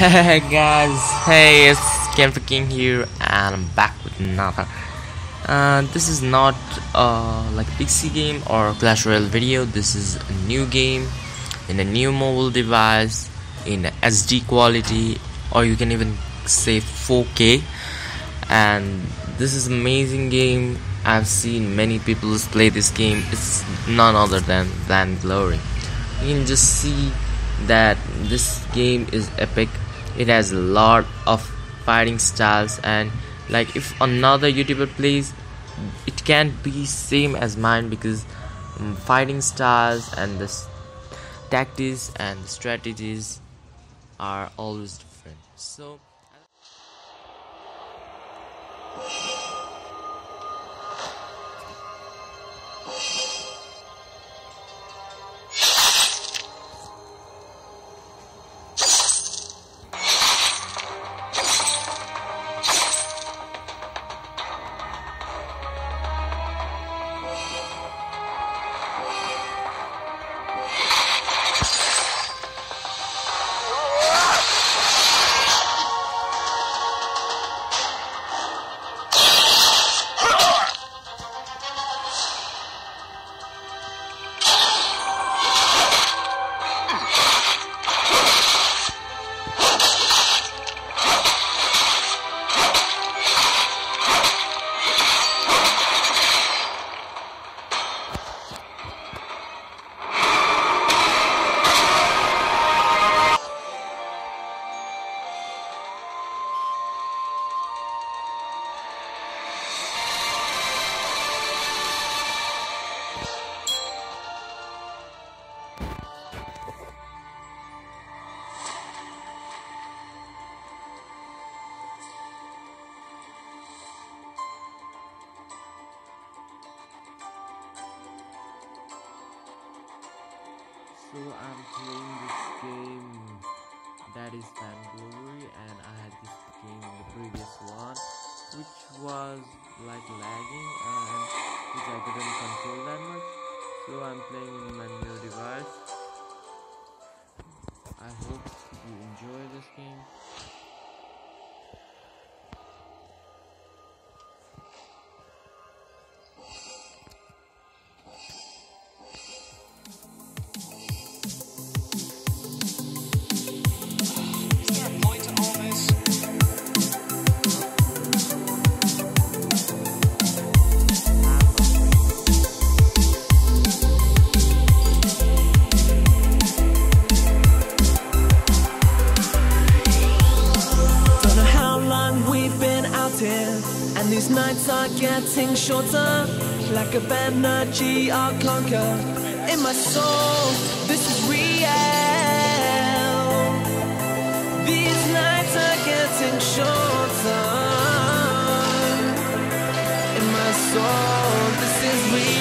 Hey guys, hey, it's Kaneforking here and I'm back with another. This is not like Pixie game or Clash Royale video. This is a new game in a new mobile device in SD quality, or you can even say 4K. And this is amazing game. I've seen many people play this game. It's none other than Vainglory. You can just see that this game is epic. It has a lot of fighting styles, and like if another YouTuber plays, it can't be same as mine because fighting styles and the tactics and the strategies are always different. So I'm playing this game that is Vainglory, and I had this game in the previous one which was like lagging and which I couldn't control that much. So I'm playing in my new device. I hope you enjoy this game. And these nights are getting shorter, lack of energy I conquer. In my soul, this is real. These nights are getting shorter. In my soul, this is real.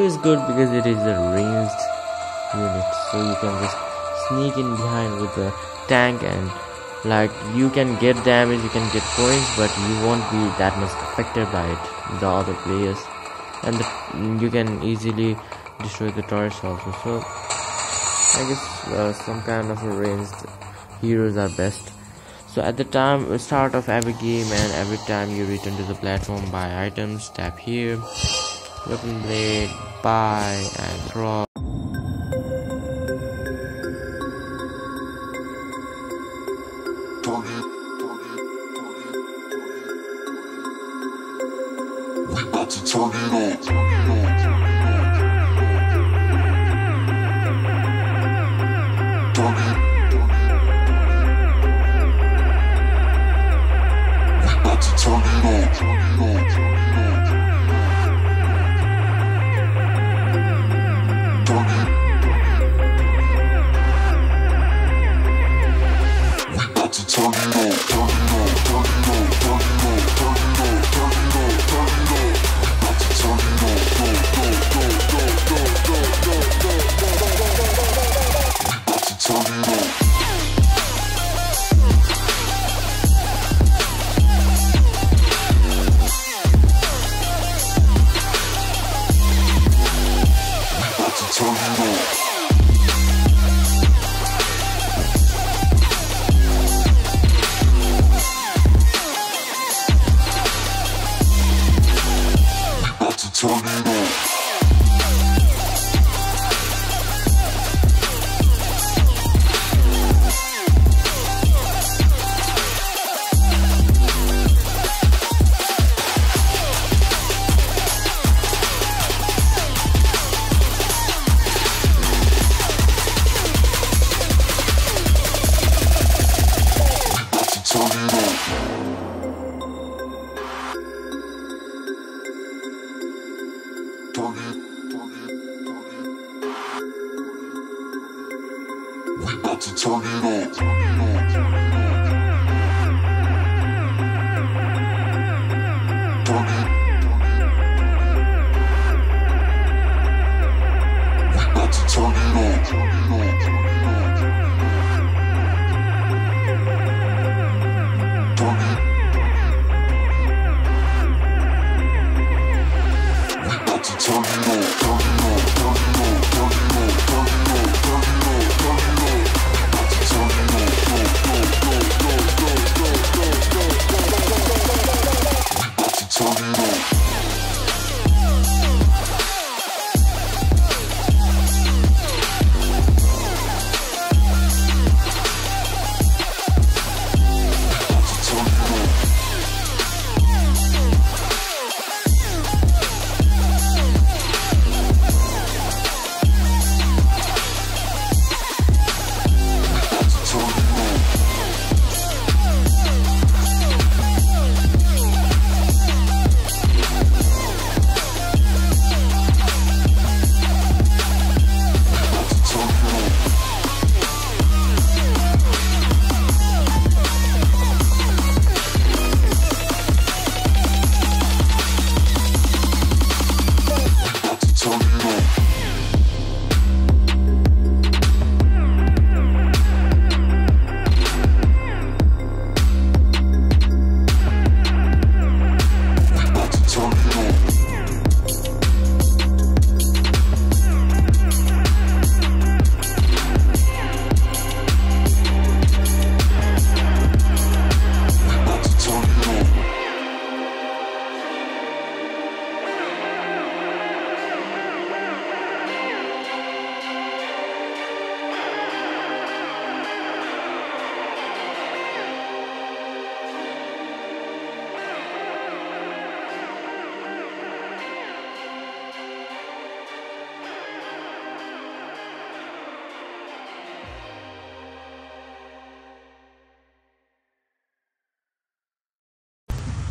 Is good because it is a ranged unit, so you can just sneak in behind with the tank and like you can get damage, you can get points, but you won't be that much affected by it, the other players, and you can easily destroy the turrets also. So I guess some kind of ranged heroes are best. So at the time start of every game and every time you return to the platform, buy items, tap here, weapon blade, buy and drop. We got to turn it on. We got to turn it on. Turn it on.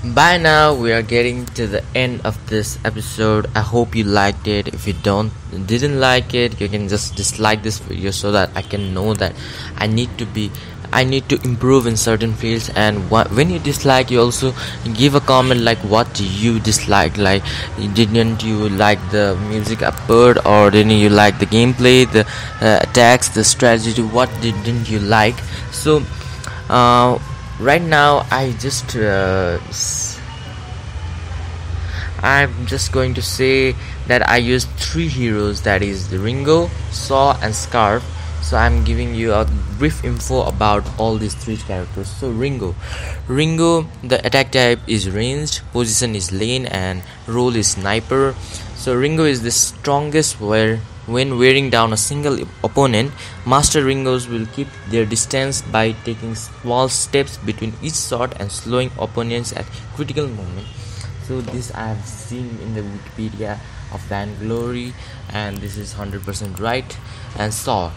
By now we are getting to the end of this episode. I hope you liked it. If you didn't like it, you can just dislike this video so that I can know that I need to improve in certain fields. And when you dislike, you also give a comment like what do you dislike, like didn't you like the music I put, or didn't you like the gameplay, the attacks, the strategy, what didn't you like. So right now I'm just going to say that I used 3 heroes, that is the Ringo, Saw and Scarf. So I'm giving you a brief info about all these 3 characters. So Ringo, the attack type is ranged, position is lane, and role is sniper. So Ringo is the strongest when wearing down a single opponent. Master Ringos will keep their distance by taking small steps between each shot and slowing opponents at critical moments. So this I have seen in the Wikipedia of Vainglory, and this is 100% right. And Saw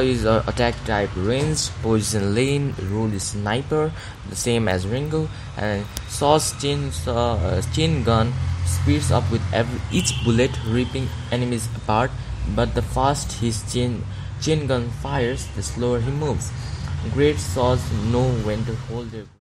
is an attack type range, position lane, role is sniper, the same as Ringo. And Saw's chain gun speeds up with each bullet, ripping enemies apart. But the fast his chain gun fires, the slower he moves. Great Saws know when to hold their